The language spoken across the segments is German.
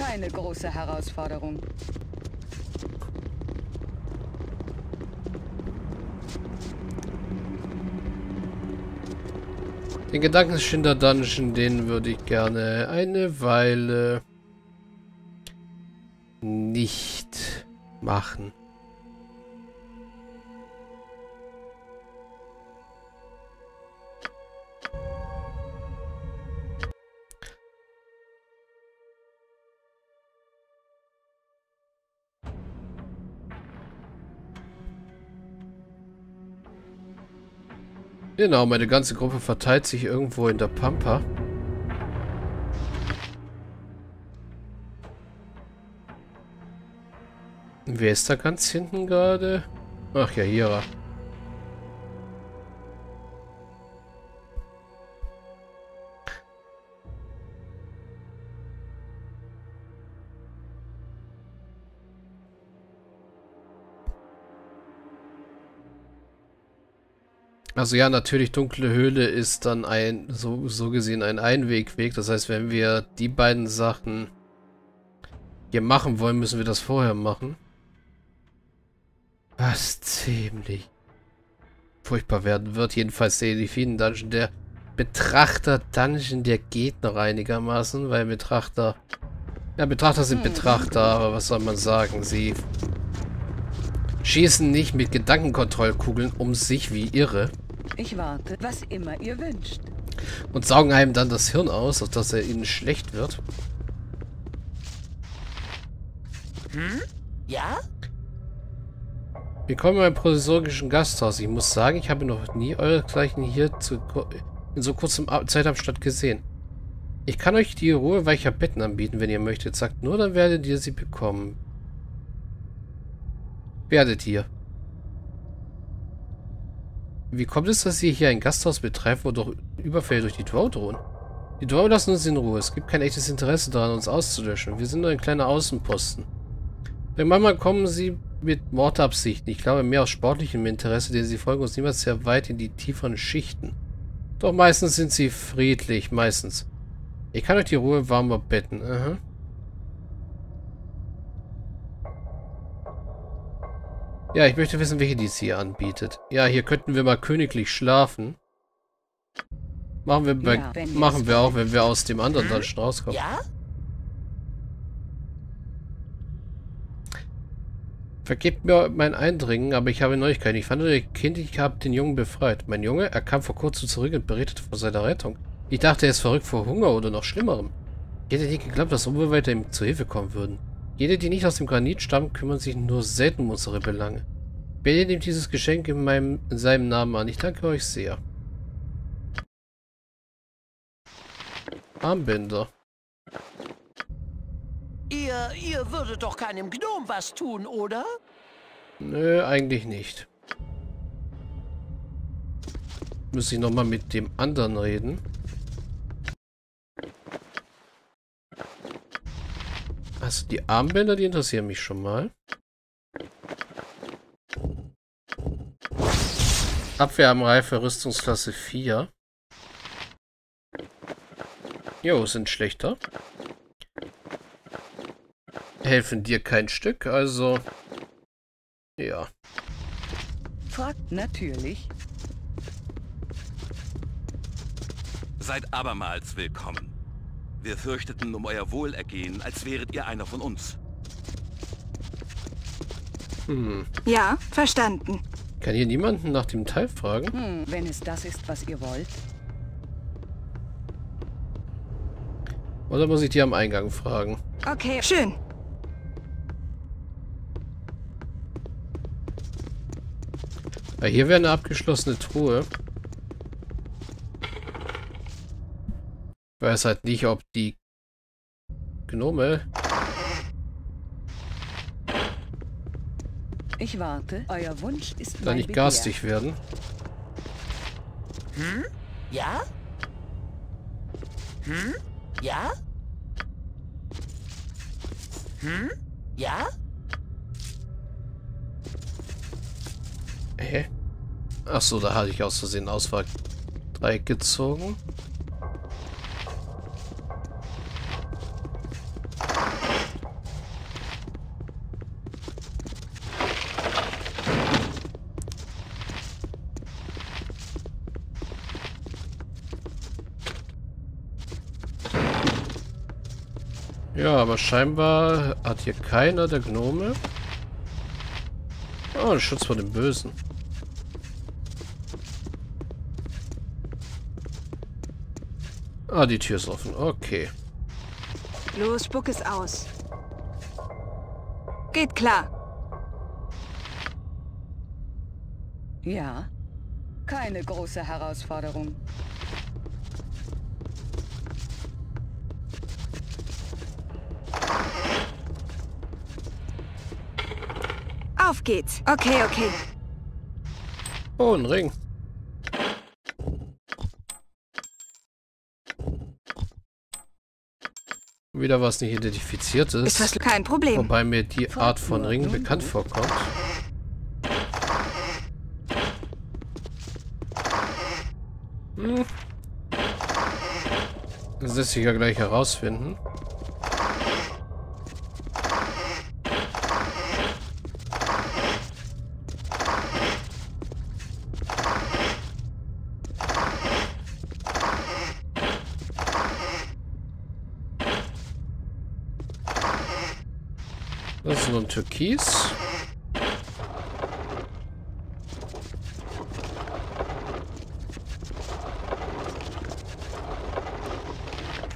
keine große Herausforderung. Den Gedankenschinder-Dungeon, den würde ich gerne eine Weile nicht machen. Genau, meine ganze Gruppe verteilt sich irgendwo in der Pampa. Wer ist da ganz hinten gerade? Ach ja, hier. Also ja, natürlich, dunkle Höhle ist dann ein, so gesehen, ein Einwegweg. Das heißt, wenn wir die beiden Sachen hier machen wollen, müssen wir das vorher machen. Was ziemlich furchtbar werden wird. Jedenfalls der Elifiden-Dungeon, der Betrachter-Dungeon, der geht noch einigermaßen, weil Betrachter... Ja, Betrachter sind Betrachter, aber was soll man sagen? Sie schießen nicht mit Gedankenkontrollkugeln um sich wie irre. Ich warte, was immer ihr wünscht. Und saugen einem dann das Hirn aus, sodass er ihnen schlecht wird. Hm? Ja? Willkommen im provisorischen Gasthaus. Ich muss sagen, ich habe noch nie euresgleichen hier in so kurzem Zeitabstand gesehen. Ich kann euch die Ruhe weicher Betten anbieten, wenn ihr möchtet. Sagt nur, dann werdet ihr sie bekommen. Werdet ihr. Wie kommt es, dass ihr hier ein Gasthaus betreibt, wo doch Überfälle durch die Drow drohen? Die Drow lassen uns in Ruhe. Es gibt kein echtes Interesse daran, uns auszulöschen. Wir sind nur ein kleiner Außenposten. Denn manchmal kommen sie mit Mordabsichten. Ich glaube, mehr aus sportlichem Interesse, denn sie folgen uns niemals sehr weit in die tieferen Schichten. Doch meistens sind sie friedlich. Meistens. Ich kann euch die Ruhe warmer betten. Aha. Ja, ich möchte wissen, welche dies hier anbietet. Ja, hier könnten wir mal königlich schlafen. Machen wir, ja, machen wir auch, wenn wir aus dem anderen Dungeon rauskommen. Ja? Vergebt mir mein Eindringen, aber ich habe Neuigkeiten. Ich fand euer Kind, ich habe den Jungen befreit. Mein Junge, er kam vor kurzem zurück und berichtete von seiner Rettung. Ich dachte, er ist verrückt vor Hunger oder noch Schlimmerem. Ich hätte nicht geglaubt, dass Unbeweiter ihm zu Hilfe kommen würden. Jene, die nicht aus dem Granit stammen, kümmern sich nur selten um unsere Belange. Wer nimmt dieses Geschenk in seinem Namen an? Ich danke euch sehr. Armbänder. Ihr würdet doch keinem Gnom was tun, oder? Nö, eigentlich nicht. Müsste ich nochmal mit dem anderen reden. Also die Armbänder, die interessieren mich schon mal. Abwehr am Reife, Rüstungsklasse 4. Jo, sind schlechter. Helfen dir kein Stück, also... Ja. Fragt natürlich. Seid abermals willkommen. Wir fürchteten um euer Wohlergehen, als wäret ihr einer von uns. Hm. Ja, verstanden. Kann hier niemanden nach dem Teil fragen? Hm, wenn es das ist, was ihr wollt. Oder muss ich die am Eingang fragen? Okay, schön. Weil hier wäre eine abgeschlossene Truhe. Ich weiß halt nicht, ob die Gnome... Ich warte, euer Wunsch ist da nicht garstig werden. Hm? Ja? Hm? Ja? Hm? Ja? Hä? Achso, da hatte ich aus Versehen Auswahl 3 gezogen. Ja, aber scheinbar hat hier keiner der Gnome. Oh, Schutz vor dem Bösen. Ah, die Tür ist offen. Okay. Los, spuck es aus. Geht klar. Ja, keine große Herausforderung. Auf geht's. Okay, okay. Oh, ein Ring. Wieder was nicht identifiziert ist. Ist das kein Problem? Wobei mir die Art von Ringen bekannt vorkommt. Hm. Das lässt sich ja gleich herausfinden. Das ist nur ein Türkis.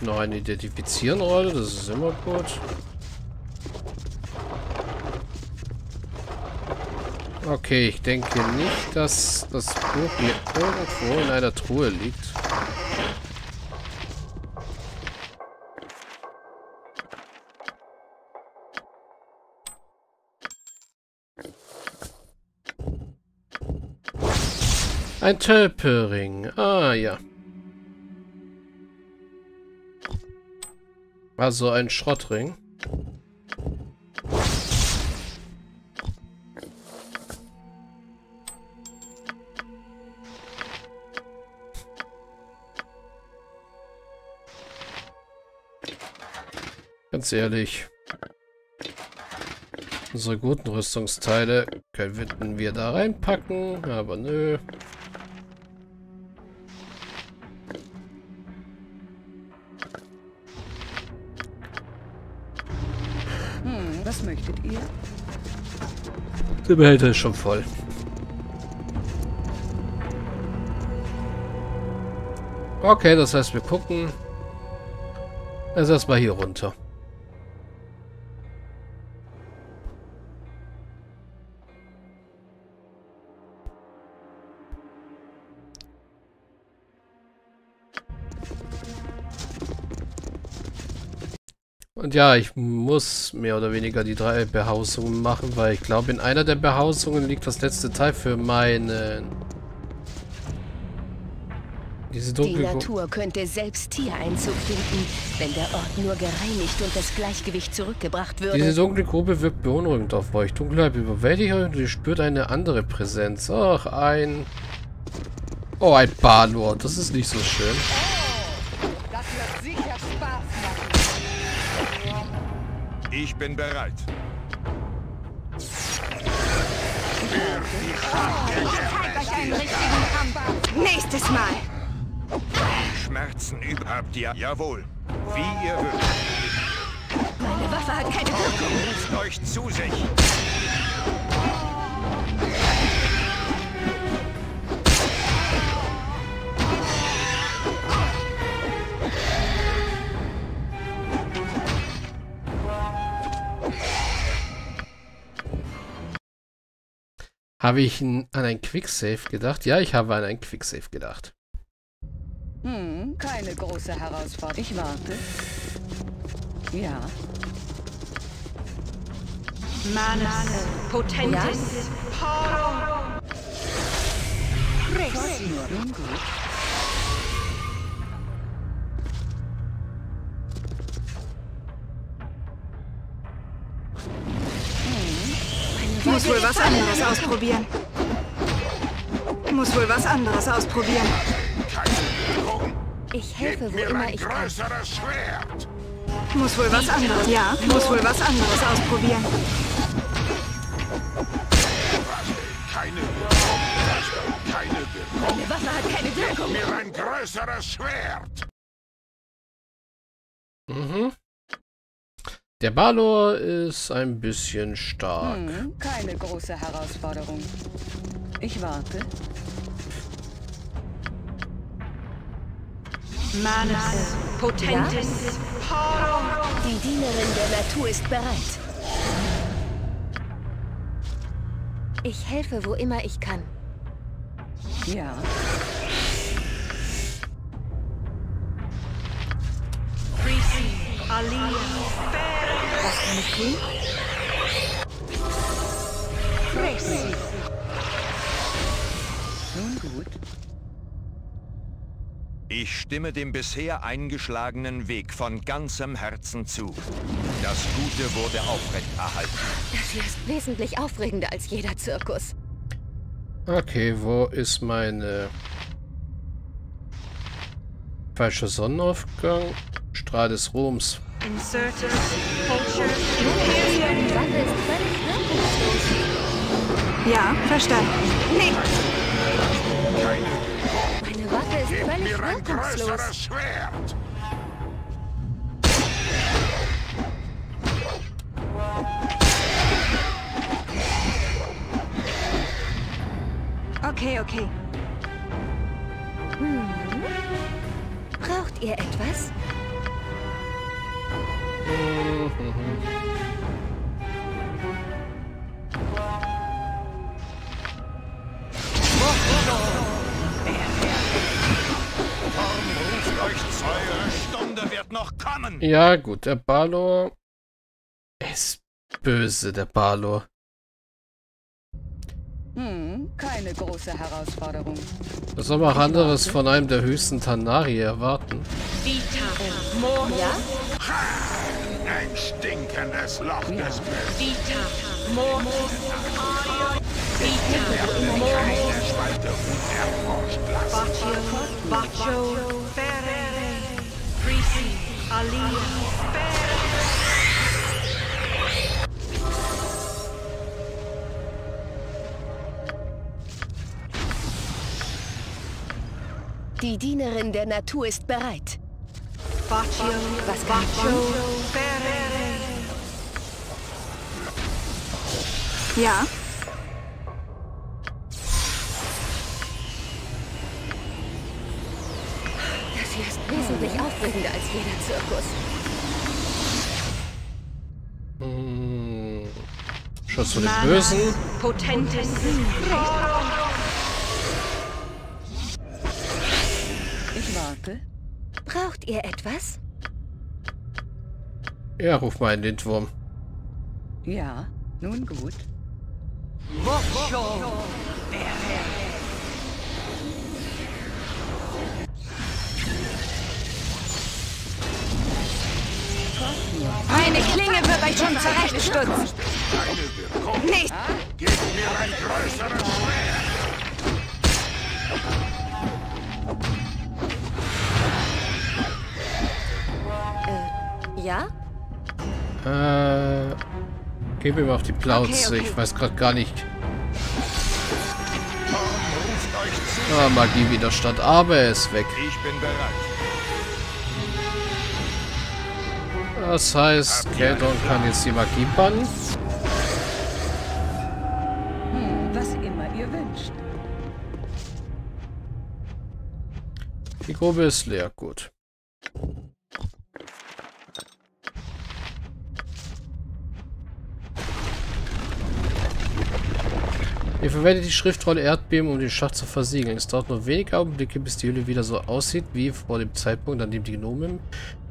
Noch eine Identifizieren-Rolle, das ist immer gut. Okay, ich denke nicht, dass das Buch hier irgendwo in einer Truhe liegt. Ein Tölperring. Ah, ja. Also ein Schrottring. Ganz ehrlich. Unsere guten Rüstungsteile könnten wir da reinpacken, aber nö. Was möchtet ihr? Der Behälter ist schon voll. Okay, das heißt, wir gucken. Also erstmal hier runter. Und ja, ich muss mehr oder weniger die 3 Behausungen machen, weil ich glaube, in einer der Behausungen liegt das letzte Teil für meinen. Die Natur könnte selbst hier Einzug finden, wenn der Ort nur gereinigt und das Gleichgewicht zurückgebracht würde. Diese dunkle Grube wirkt beunruhigend auf euch. Dunkelheit überwältigt euch und ihr spürt eine andere Präsenz. Ach, ein... Oh, ein Balor. Das ist nicht so schön. Ich bin bereit. Nächstes Mal. Schmerzen habt ihr. Jawohl. Wie ihr wünscht. Meine Waffe hat keine Wirkung. Ruft euch zu sich. Habe ich an ein Quicksave gedacht? Ja, ich habe an ein Quicksave gedacht. Hm, keine große Herausforderung. Ich warte. Ja. Manes. Potentis. Paro. Muss wohl was anderes ausprobieren. Ich helfe, wo immer ich kann. Muss wohl was anderes ausprobieren. Meine Waffe hat keine Wirkung. Mir ein größeres Schwert. Mhm. Der Balor ist ein bisschen stark. Hm, keine große Herausforderung. Ich warte. Manus Potentis. Die Dienerin der Natur ist bereit. Ich helfe, wo immer ich kann. Ja. Was kann ich tun? Nun gut. Ich stimme dem bisher eingeschlagenen Weg von ganzem Herzen zu. Das Gute wurde aufrechterhalten. Das hier ist wesentlich aufregender als jeder Zirkus. Okay, wo ist meine... Falscher Sonnenaufgang? Strahl des Roms. Inserted culture imperial. Ja, verstanden. Nicht. Meine Waffe ist völlig wirkungslos. Okay, okay. Hm. Braucht ihr etwas? Ja gut, der Balor ist böse, der Balor. Hm, keine große Herausforderung. Das soll man anderes von einem der höchsten Tanari erwarten. Ja? Ein stinkendes Loch des Bösen. Vita, Mormos, Aria, Vita, Mormos, Spalte unerforscht lassen. Baccio, Ferrere, Prisi, Alia, Ferrere. Die Dienerin der Natur ist bereit. Baccio, was kann ich tun? Ja. Das hier ist wesentlich aufregender als jeder Zirkus. Hm. Schuss von den Bösen. Potentes. Ich warte. Braucht ihr etwas? Ja, ruf mal einen Lindwurm. Ja, nun gut. Eine Klinge wird euch schon zurechtgestutzt. Nicht! Gib mir ein größeres Schwert! Ja? Gib ihm auf die Plauze, okay. Ich weiß gerade gar nicht. Ah, Magie Widerstand, aber er ist weg. Ich bin bereit. Das heißt, Geldon kann jetzt die Magie bannen. Hm, was immer ihr wünscht. Die Grube ist leer, gut. Ihr verwendet die Schriftrolle Erdbeben, um den Schacht zu versiegeln. Es dauert nur wenige Augenblicke, bis die Höhle wieder so aussieht, wie vor dem Zeitpunkt, an dem die Gnomen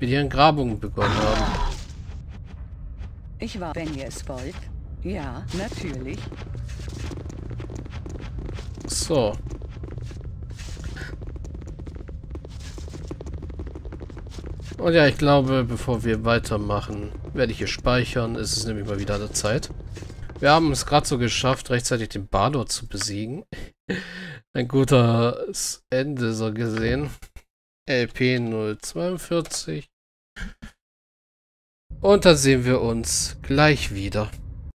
mit ihren Grabungen begonnen haben. Ich war, wenn ihr es wollt. Ja, natürlich. So. Und ja, ich glaube, bevor wir weitermachen, werde ich hier speichern. Es ist nämlich mal wieder an der Zeit. Wir haben es gerade so geschafft, rechtzeitig den Balor zu besiegen. Ein gutes Ende, so gesehen. LP 042. Und dann sehen wir uns gleich wieder.